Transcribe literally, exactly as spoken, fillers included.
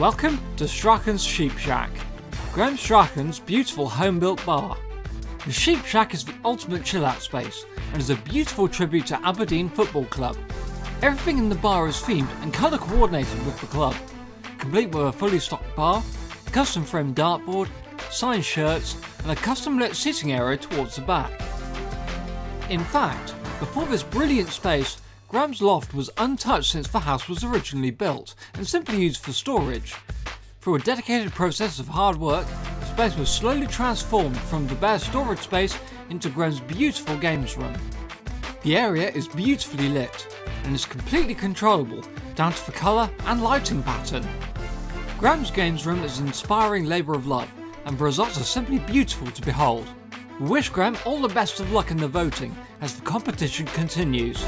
Welcome to Strachan's Sheep Shack, Graeme Strachan's beautiful home-built bar. The Sheep Shack is the ultimate chill-out space and is a beautiful tribute to Aberdeen Football Club. Everything in the bar is themed and colour coordinated with the club, complete with a fully stocked bar, a custom framed dartboard, signed shirts and a custom lit seating area towards the back. In fact, before this brilliant space, Graeme's loft was untouched since the house was originally built and simply used for storage. Through a dedicated process of hard work, the space was slowly transformed from the bare storage space into Graeme's beautiful games room. The area is beautifully lit and is completely controllable down to the colour and lighting pattern. Graeme's games room is an inspiring labour of love and the results are simply beautiful to behold. We wish Graeme all the best of luck in the voting as the competition continues.